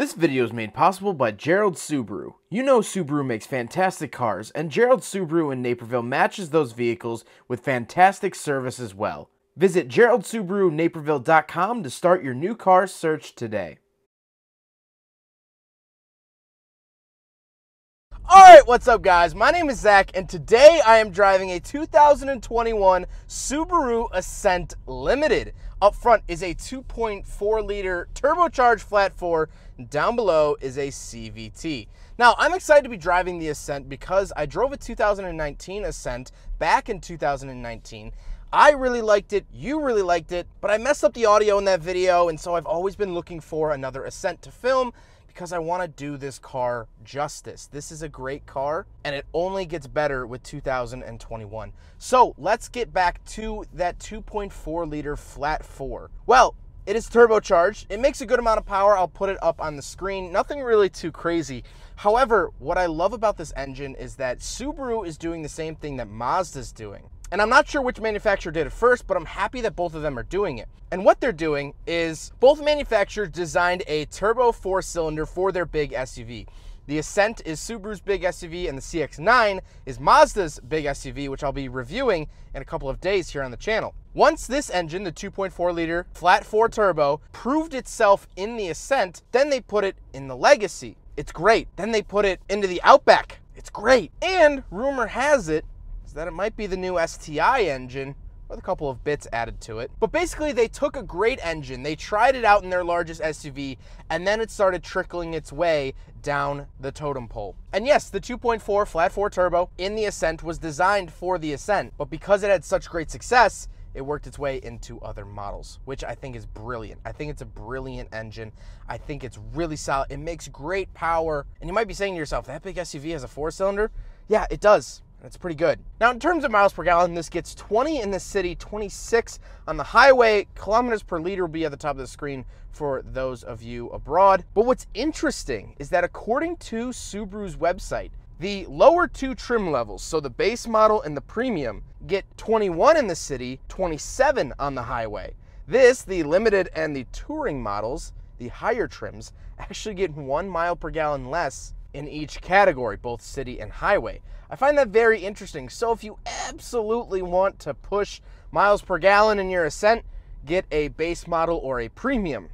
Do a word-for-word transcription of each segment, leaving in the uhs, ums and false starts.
This video is made possible by Gerald Subaru. You know Subaru makes fantastic cars, and Gerald Subaru in Naperville matches those vehicles with fantastic service as well. Visit gerald subaru naperville dot com to start your new car search today. Alright, what's up guys? My name is Zach, and today I am driving a two thousand twenty-one Subaru Ascent Limited. Up front is a two point four liter turbocharged flat four, and down below is a C V T. Now, I'm excited to be driving the Ascent because I drove a two thousand nineteen Ascent back in two thousand nineteen. I really liked it, you really liked it, but I messed up the audio in that video, and so I've always been looking for another Ascent to film because I want to do this car justice. This is a great car, and it only gets better with two thousand twenty-one. So let's get back to that two point four liter flat four. Well, it is turbocharged. It makes a good amount of power. I'll put it up on the screen. Nothing really too crazy. However, what I love about this engine is that Subaru is doing the same thing that Mazda's doing. And I'm not sure which manufacturer did it first, but I'm happy that both of them are doing it. And what they're doing is both manufacturers designed a turbo four cylinder for their big S U V. The Ascent is Subaru's big S U V, and the C X nine is Mazda's big S U V, which I'll be reviewing in a couple of days here on the channel. Once this engine, the two point four liter flat four turbo, proved itself in the Ascent, then they put it in the Legacy. It's great. Then they put it into the Outback. It's great. And rumor has it that it might be the new S T I engine with a couple of bits added to it. But basically they took a great engine, they tried it out in their largest S U V, and then it started trickling its way down the totem pole. And yes, the two point four flat four turbo in the Ascent was designed for the Ascent, but because it had such great success, it worked its way into other models, which I think is brilliant. I think it's a brilliant engine. I think it's really solid. It makes great power. And you might be saying to yourself, that big S U V has a four cylinder? Yeah, it does. That's pretty good. Now, in terms of miles per gallon, this gets twenty in the city, twenty-six on the highway. Kilometers per liter will be at the top of the screen for those of you abroad. But what's interesting is that according to Subaru's website, the lower two trim levels, so the base model and the premium, get twenty-one in the city, twenty-seven on the highway. This, the limited and the touring models, the higher trims, actually get one mile per gallon less in each category, both city and highway. I find that very interesting. So if you absolutely want to push miles per gallon in your Ascent, get a base model or a premium.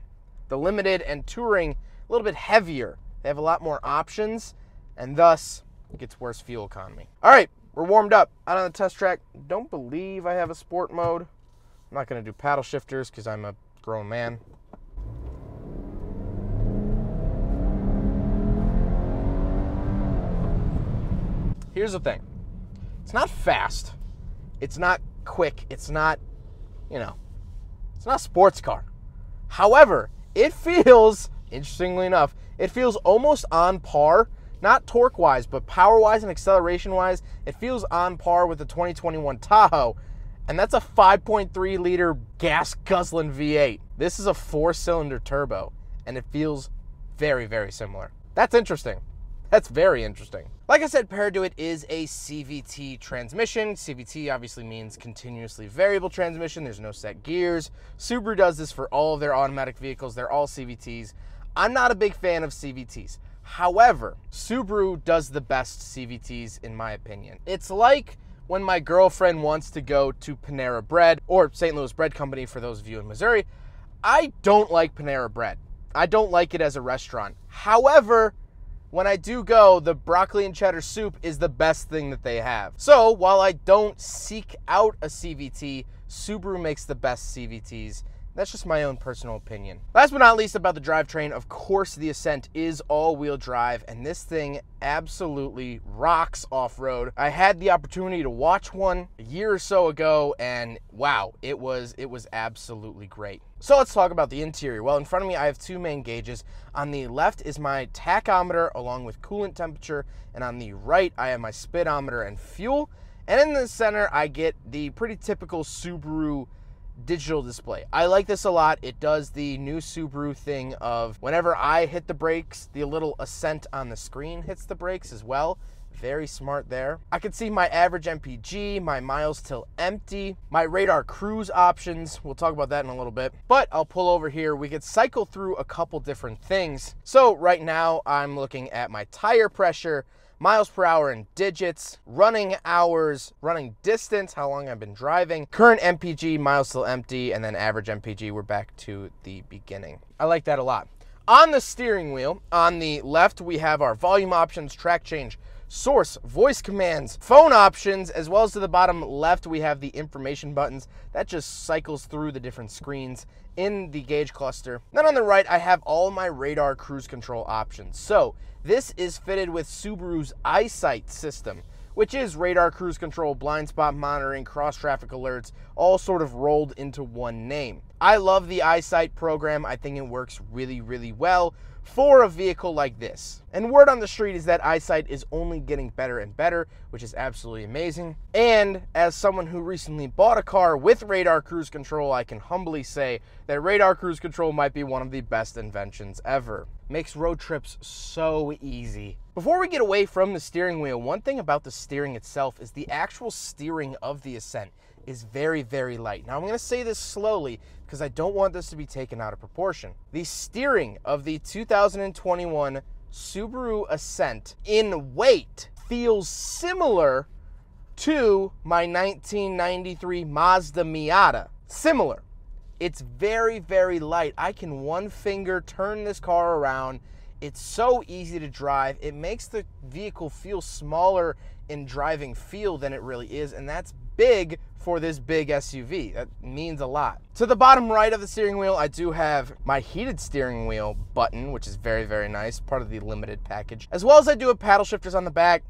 The limited and touring, a little bit heavier. They have a lot more options, and thus it gets worse fuel economy. All right, we're warmed up out on the test track. Don't believe I have a sport mode. I'm not gonna do paddle shifters because I'm a grown man. Here's the thing, it's not fast, it's not quick, it's not, you know, it's not a sports car. However, it feels, interestingly enough, it feels almost on par, not torque-wise, but power-wise and acceleration-wise, it feels on par with the twenty twenty-one Tahoe, and that's a five point three liter gas-guzzling V eight. This is a four-cylinder turbo, and it feels very, very similar. That's interesting. That's very interesting. Like I said, paired to it is a C V T transmission. C V T obviously means continuously variable transmission. There's no set gears. Subaru does this for all of their automatic vehicles. They're all C V Ts. I'm not a big fan of C V Ts. However, Subaru does the best C V Ts in my opinion. It's like when my girlfriend wants to go to Panera Bread or Saint Louis Bread Company for those of you in Missouri. I don't like Panera Bread. I don't like it as a restaurant. However, when I do go, the broccoli and cheddar soup is the best thing that they have. So while I don't seek out a C V T, Subaru makes the best C V Ts. That's just my own personal opinion. Last but not least about the drivetrain, of course the Ascent is all-wheel drive, and this thing absolutely rocks off-road. I had the opportunity to watch one a year or so ago, and wow, it was it was absolutely great. So let's talk about the interior. Well, in front of me, I have two main gauges. On the left is my tachometer along with coolant temperature, and on the right, I have my speedometer and fuel. And in the center, I get the pretty typical Subaru digital display. I like this a lot. It does the new Subaru thing of whenever I hit the brakes, the little Ascent on the screen hits the brakes as well. It Very smart there. I could see my average M P G, my miles till empty, my radar cruise options. We'll talk about that in a little bit, but I'll pull over here. We could cycle through a couple different things. So right now I'm looking at my tire pressure, miles per hour in digits, running hours, running distance, how long I've been driving, current M P G, miles till empty, and then average M P G. We're back to the beginning. I like that a lot. On the steering wheel, on the left, we have our volume options, track change, source, voice commands, phone options, as well as to the bottom left, we have the information buttons. That just cycles through the different screens in the gauge cluster. Then on the right, I have all my radar cruise control options. So this is fitted with Subaru's EyeSight system, which is radar cruise control, blind spot monitoring, cross traffic alerts, all sort of rolled into one name. I love the EyeSight program. I think it works really, really well for a vehicle like this. And word on the street is that EyeSight is only getting better and better, which is absolutely amazing. And as someone who recently bought a car with radar cruise control, I can humbly say that radar cruise control might be one of the best inventions ever. Makes road trips so easy. Before we get away from the steering wheel, one thing about the steering itself is the actual steering of the Ascent is very, very light. Now I'm gonna say this slowly because I don't want this to be taken out of proportion. The steering of the two thousand twenty-one Subaru Ascent in weight feels similar to my nineteen ninety-three Mazda Miata. Similar. It's very, very light. I can one finger turn this car around. It's so easy to drive. It makes the vehicle feel smaller in driving feel than it really is, and that's big for this big S U V. That means a lot. To the bottom right of the steering wheel, I do have my heated steering wheel button, which is very, very nice, part of the limited package, as well as I do have paddle shifters on the back.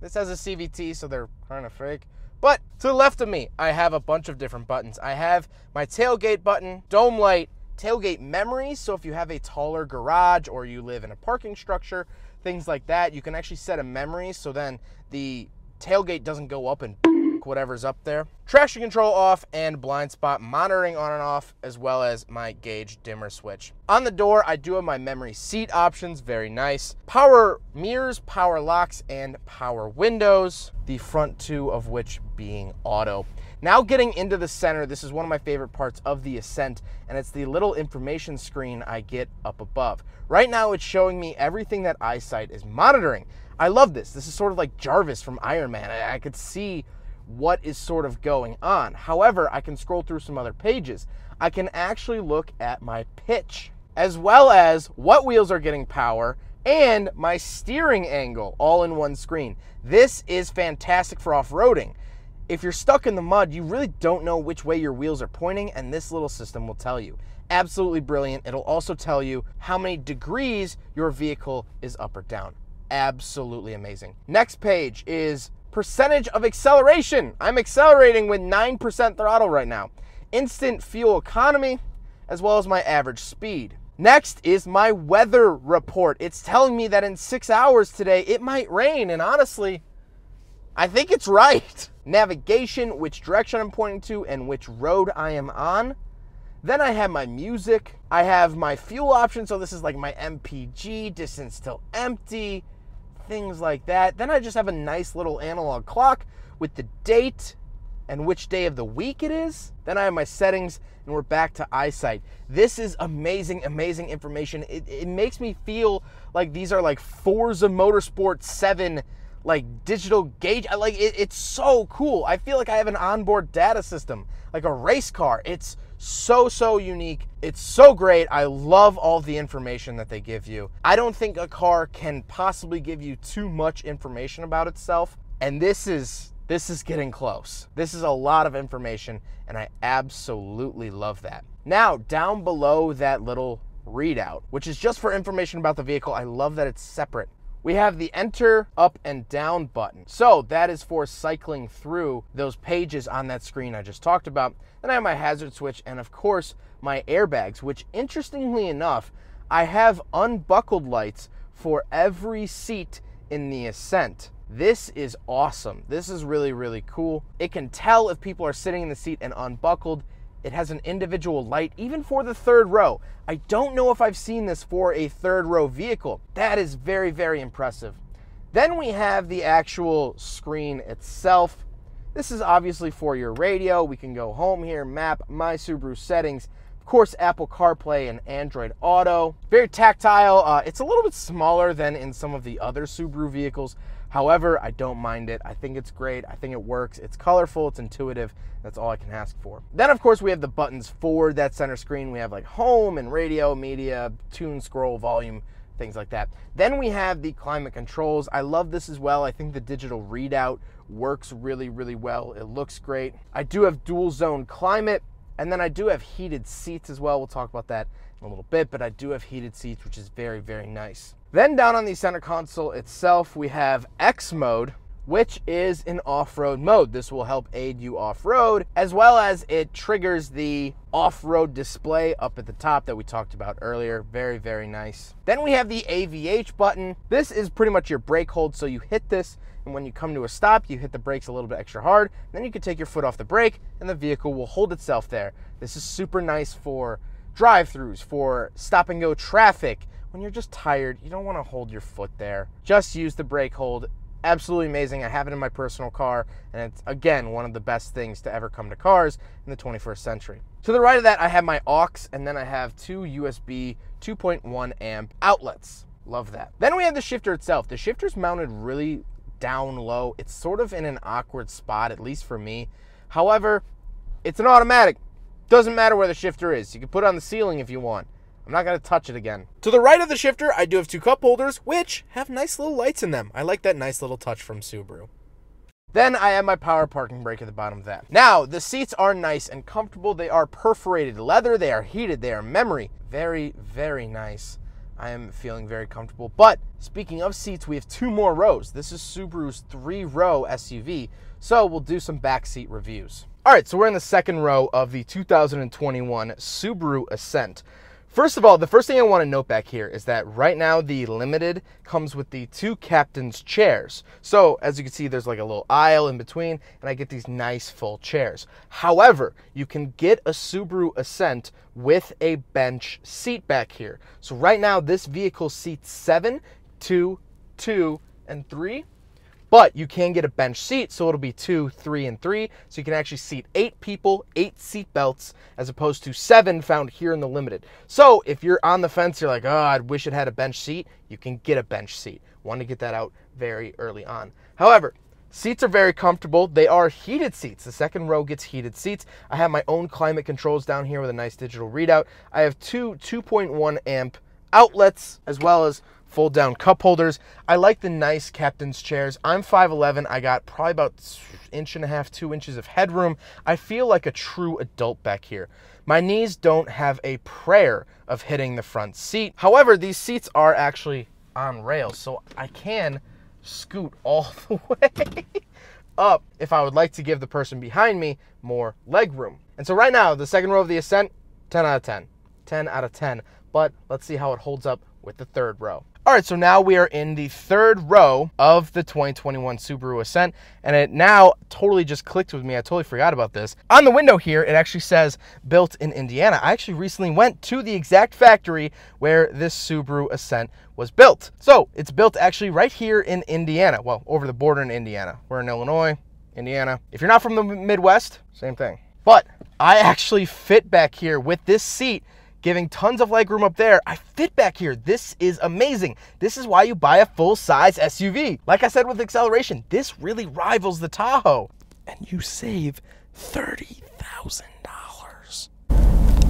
This has a C V T, so they're kind of fake. But to the left of me, I have a bunch of different buttons. I have my tailgate button, dome light, tailgate memory, so if you have a taller garage or you live in a parking structure, things like that, you can actually set a memory so then the tailgate doesn't go up and whatever's up there. Traction control off and blind spot monitoring on and off, as well as my gauge dimmer switch. On the door, I do have my memory seat options, very nice. Power mirrors, power locks, and power windows, the front two of which being auto. Now getting into the center, this is one of my favorite parts of the Ascent, and it's the little information screen I get up above. Right now it's showing me everything that EyeSight is monitoring. I love this. This is sort of like Jarvis from Iron Man. I, I could see what is sort of going on. However, I can scroll through some other pages. I can actually look at my pitch, as well as what wheels are getting power and my steering angle all in one screen. This is fantastic for off-roading. If you're stuck in the mud, you really don't know which way your wheels are pointing, and this little system will tell you. Absolutely brilliant. It'll also tell you how many degrees your vehicle is up or down. Absolutely amazing. Next page is percentage of acceleration. I'm accelerating with nine percent throttle right now. Instant fuel economy, as well as my average speed. Next is my weather report. It's telling me that in six hours today, it might rain, and honestly, I think it's right. Navigation, which direction I'm pointing to and which road I am on. Then I have my music. I have my fuel option, so this is like my M P G, distance till empty, things like that. Then I just have a nice little analog clock with the date and which day of the week it is. Then I have my settings, and we're back to EyeSight. This is amazing, amazing information. It, it makes me feel like these are like Forza Motorsport seven, like digital gauge. I, like it, it's so cool. I feel like I have an onboard data system, like a race car. It's so, so unique. It's so great. I love all the information that they give you. I don't think a car can possibly give you too much information about itself. And this is, this is getting close. This is a lot of information, and I absolutely love that. Now, down below that little readout, which is just for information about the vehicle, I love that it's separate. We have the enter, up, and down button. So that is for cycling through those pages on that screen I just talked about. Then I have my hazard switch and, of course, my airbags, which, interestingly enough, I have unbuckled lights for every seat in the Ascent. This is awesome. This is really, really cool. It can tell if people are sitting in the seat and unbuckled. It has an individual light, even for the third row. I don't know if I've seen this for a third row vehicle. That is very, very impressive. Then we have the actual screen itself. This is obviously for your radio. We can go home here, map, my Subaru settings. Of course, Apple CarPlay and Android Auto. Very tactile. Uh, it's a little bit smaller than in some of the other Subaru vehicles. However, I don't mind it. I think it's great. I think it works. It's colorful. It's intuitive. That's all I can ask for. Then, of course, we have the buttons for that center screen. We have like home and radio, media, tune, scroll, volume, things like that. Then we have the climate controls. I love this as well. I think the digital readout works really, really well. It looks great. I do have dual zone climate. And then I do have heated seats as well. We'll talk about that in a little bit, but I do have heated seats, which is very, very nice. Then down on the center console itself, we have X mode, which is an off-road mode. This will help aid you off-road, as well as it triggers the off-road display up at the top that we talked about earlier. Very, very nice. Then we have the A V H button. This is pretty much your brake hold. So you hit this, and when you come to a stop, you hit the brakes a little bit extra hard. Then you can take your foot off the brake and the vehicle will hold itself there. This is super nice for drive-throughs, for stop-and-go traffic. When you're just tired, you don't want to hold your foot there. Just use the brake hold. Absolutely amazing. I have it in my personal car, and it's, again, one of the best things to ever come to cars in the twenty-first century. To the right of that, I have my aux, and then I have two U S B two point one amp outlets. Love that. Then we have the shifter itself. The shifter's mounted really down low. It's sort of in an awkward spot, at least for me. However, it's an automatic. Doesn't matter where the shifter is. You can put it on the ceiling if you want. I'm not going to touch it again. To the right of the shifter, I do have two cup holders, which have nice little lights in them. I like that nice little touch from Subaru. Then I have my power parking brake at the bottom of that. Now, the seats are nice and comfortable. They are perforated leather. They are heated. They are memory. Very, very nice. I am feeling very comfortable. But speaking of seats, we have two more rows. This is Subaru's three-row S U V, so we'll do some back seat reviews. All right, so we're in the second row of the two thousand twenty-one Subaru Ascent. First of all, the first thing I want to note back here is that right now the Limited comes with the two captain's chairs. So as you can see, there's like a little aisle in between, and I get these nice full chairs. However, you can get a Subaru Ascent with a bench seat back here. So right now this vehicle seats seven, two, two, and three. But you can get a bench seat, so it'll be two, three, and three. So you can actually seat eight people, eight seat belts, as opposed to seven found here in the Limited. So if you're on the fence, you're like, oh, I wish it had a bench seat, you can get a bench seat. Want to get that out very early on. However, seats are very comfortable. They are heated seats. The second row gets heated seats. I have my own climate controls down here with a nice digital readout. I have two 2.1 amp outlets, as well as fold down cup holders. I like the nice captain's chairs. I'm five eleven. I got probably about inch and a half, two inches of headroom. I feel like a true adult back here. My knees don't have a prayer of hitting the front seat. However, these seats are actually on rails, so I can scoot all the way up if I would like to give the person behind me more leg room. And so right now, the second row of the Ascent, ten out of ten. ten out of ten. But let's see how it holds up with the third row. All right, so now we are in the third row of the twenty twenty-one Subaru Ascent, and it now totally just clicked with me. I totally forgot about this. On the window here, it actually says built in Indiana. I actually recently went to the exact factory where this Subaru Ascent was built. So it's built actually right here in Indiana. Well, over the border in Indiana. We're in Illinois, Indiana. If you're not from the Midwest, same thing. But I actually fit back here with this seat, giving tons of legroom up there. I fit back here. This is amazing. This is why you buy a full-size S U V. Like I said with acceleration, this really rivals the Tahoe. And you save thirty thousand dollars.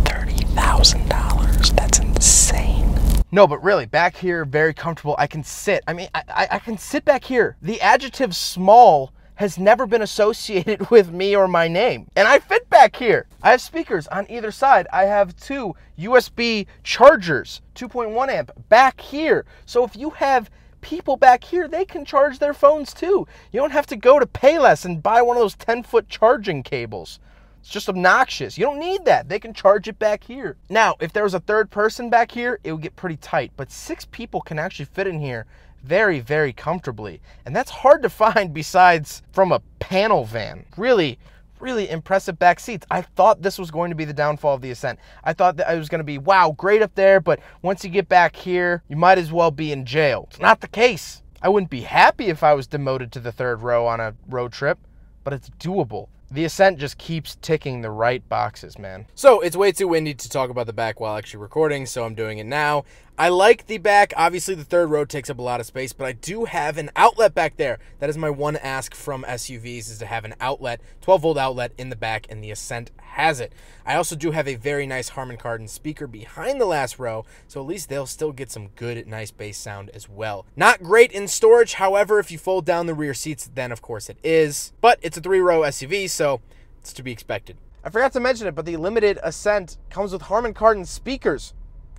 thirty thousand dollars. That's insane. No, but really, back here, very comfortable. I can sit. I mean, I, I, I can sit back here. The adjective small has never been associated with me or my name. And I fit back here. I have speakers on either side. I have two U S B chargers, two point one amp back here. So if you have people back here, they can charge their phones too. You don't have to go to Payless and buy one of those ten foot charging cables. It's just obnoxious. You don't need that. They can charge it back here. Now, if there was a third person back here, it would get pretty tight, but six people can actually fit in here very, very comfortably. And that's hard to find besides from a panel van. Really, really impressive back seats. I thought this was going to be the downfall of the Ascent. I thought that it was going to be, wow, great up there, but once you get back here, you might as well be in jail. It's not the case. I I wouldn't be happy if I was demoted to the third row on a road trip, but it's doable. The Ascent just keeps ticking the right boxes, man. So it's way too windy to talk about the back while actually recording, so I'm doing it now. I like the back. Obviously, the third row takes up a lot of space, but I do have an outlet back there. That is my one ask from S U Vs, is to have an outlet, twelve volt outlet in the back, and the Ascent has it. I also do have a very nice Harman Kardon speaker behind the last row, so at least they'll still get some good, nice bass sound as well. Not great in storage, however, if you fold down the rear seats, then of course it is. But it's a three-row S U V, so it's to be expected. I forgot to mention it, but the limited Ascent comes with Harman Kardon speakers.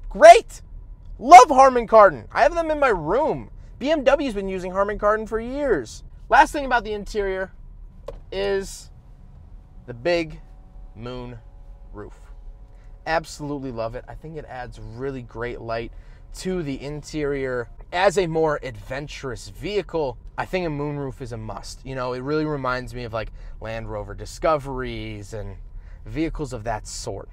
Great! Love Harman Kardon. I have them in my room. B M W's been using Harman Kardon for years. Last thing about the interior is the big moon roof. Absolutely love it. I think it adds really great light to the interior. As a more adventurous vehicle, I think a moonroof is a must. You know, it really reminds me of like Land Rover Discoveries and vehicles of that sort.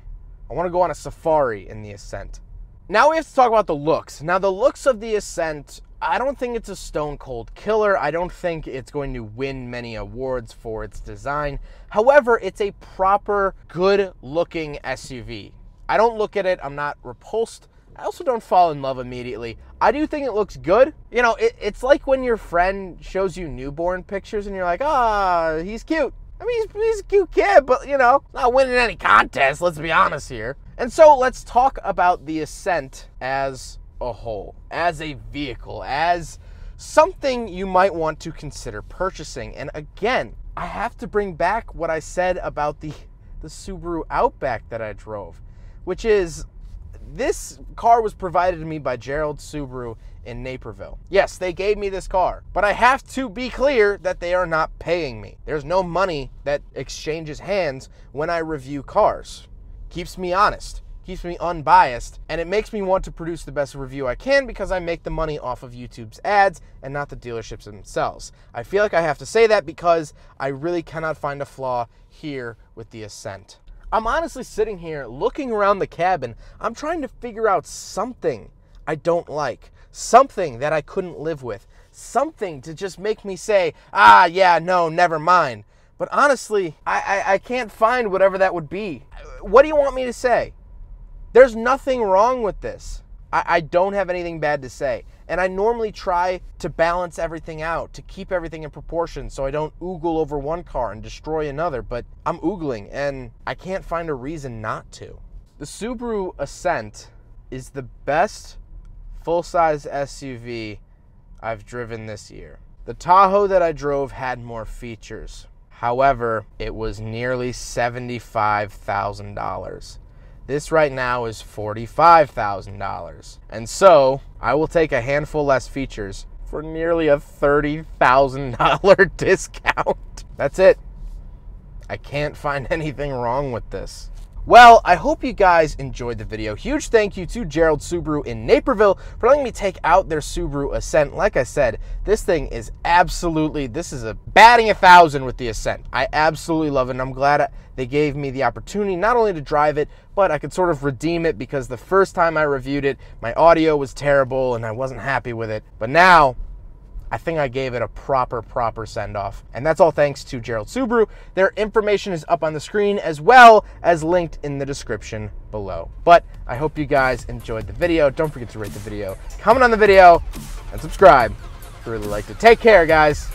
I want to go on a safari in the Ascent. Now we have to talk about the looks. Now the looks of the Ascent, I don't think it's a stone cold killer. I don't think it's going to win many awards for its design. However, it's a proper, good looking S U V. I don't look at it, I'm not repulsed. I also don't fall in love immediately. I do think it looks good. You know, it, it's like when your friend shows you newborn pictures and you're like, ah, oh, he's cute. I mean, he's, he's a cute kid, but you know, not winning any contests, let's be honest here. And so let's talk about the Ascent as a whole, as a vehicle, as something you might want to consider purchasing. And again, I have to bring back what I said about the, the Subaru Outback that I drove, which is this car was provided to me by Gerald Subaru in Naperville. Yes, they gave me this car, but I have to be clear that they are not paying me. There's no money that exchanges hands when I review cars. Keeps me honest, keeps me unbiased, and it makes me want to produce the best review I can because I make the money off of YouTube's ads and not the dealerships themselves. I feel like I have to say that because I really cannot find a flaw here with the Ascent. I'm honestly sitting here looking around the cabin. I'm trying to figure out something I don't like, something that I couldn't live with, something to just make me say, ah, yeah, no, never mind. But honestly, I, I, I can't find whatever that would be. What do you want me to say? There's nothing wrong with this. I, I don't have anything bad to say. And I normally try to balance everything out, to keep everything in proportion so I don't oogle over one car and destroy another, but I'm oogling and I can't find a reason not to. The Subaru Ascent is the best full-size S U V I've driven this year. The Tahoe that I drove had more features. However, it was nearly seventy-five thousand dollars. This right now is forty-five thousand dollars. And so I will take a handful less features for nearly a thirty thousand dollar discount. That's it. I can't find anything wrong with this. Well, I hope you guys enjoyed the video. Huge thank you to Gerald Subaru in Naperville for letting me take out their Subaru Ascent. Like I said, this thing is absolutely, this is a batting a thousand with the Ascent. I absolutely love it, and I'm glad they gave me the opportunity not only to drive it, but I could sort of redeem it because the first time I reviewed it, my audio was terrible and I wasn't happy with it. But now, I think I gave it a proper, proper send-off. And that's all thanks to Gerald Subaru. Their information is up on the screen as well as linked in the description below. But I hope you guys enjoyed the video. Don't forget to rate the video, comment on the video, and subscribe if you really liked it. Take care, guys.